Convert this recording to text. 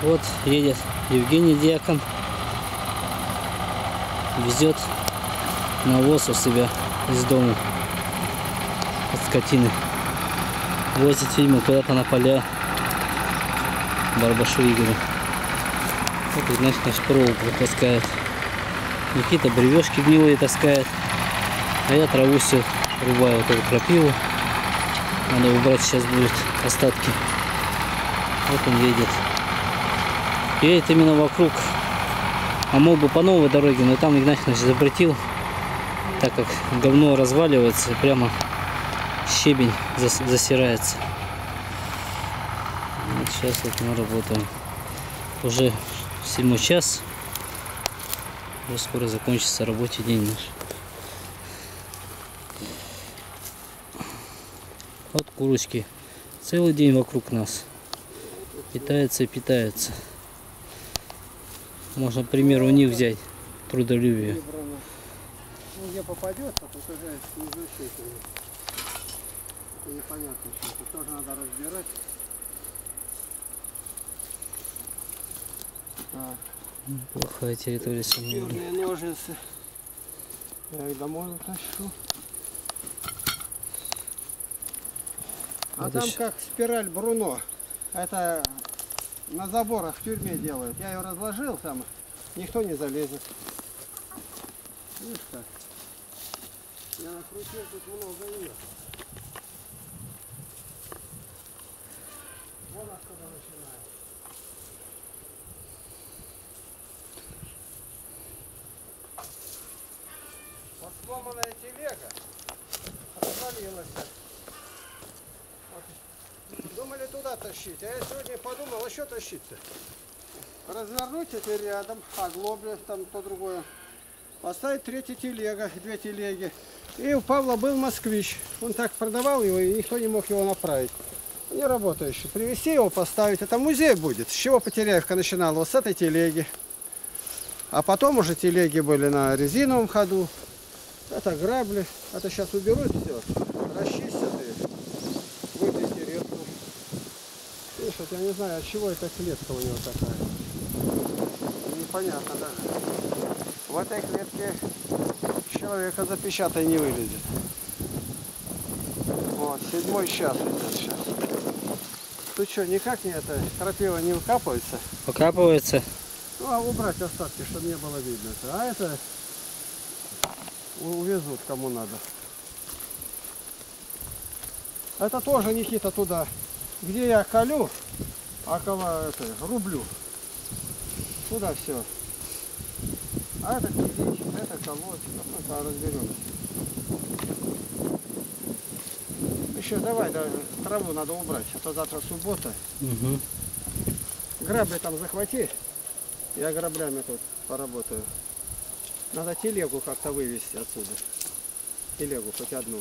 Вот едет Евгений Диакон, везет навоз у себя из дома от скотины. Возит, видимо, куда-то на поля Барбашу Игоря. Вот, значит, наш проволоку таскает. Никита бревешки гнилые таскает. А я траву все рубаю, вот эту крапиву. Надо убрать, сейчас будут остатки. Вот он едет. Едет именно вокруг. А мог бы по новой дороге, но там Игнатий запретил, так как говно разваливается, прямо щебень засирается. Вот сейчас вот мы работаем. Уже 7 час. Уже скоро закончится рабочий день наш. Вот курочки. Целый день вокруг нас. Питаются и питаются. Можно, к примеру, у них взять трудолюбие. Ну, где попадется, тут уже неизучительно. Это непонятно, что тут тоже надо разбирать. Так. Плохая территория сомнений. Черные ножницы. Я их домой утащу. А там как спираль Бруно. Это на заборах в тюрьме делают. Я ее разложил там, никто не залезет. Видишь как? Я накрутил, тут много ее. Вон откуда начинаю. Вот сломанная телега развалилась. Думали туда тащить, а я сегодня подумал, а что тащить-то? Развернуть это рядом, оглоблять там то другое. Поставить третья телега, две телеги. И у Павла был москвич. Он так продавал его, и никто не мог его направить. Не работающий. Привезти его, поставить. Это музей будет. С чего Потеряевка начинала? Вот с этой телеги. А потом уже телеги были на резиновом ходу. Это грабли. Это сейчас уберут все. Расчистят и вытрясти редку. Видишь, вот я не знаю, от чего эта клетка у него такая. Непонятно даже. В этой клетке человека запечатай не вылезет. Вот, 7 час идет сейчас. Тут что, никак не это, крапива не выкапывается? Выкапывается. Ну, а убрать остатки, чтобы не было видно. А это увезут кому надо. Это тоже, Никита, туда, где я колю, а кого это, рублю. Туда все. А это кирпич, это колодка, пока разберемся. Еще давай, да, траву надо убрать, а то завтра суббота. Угу. Грабли там захвати, я граблями тут поработаю. Надо телегу как-то вывести отсюда, телегу хоть одну.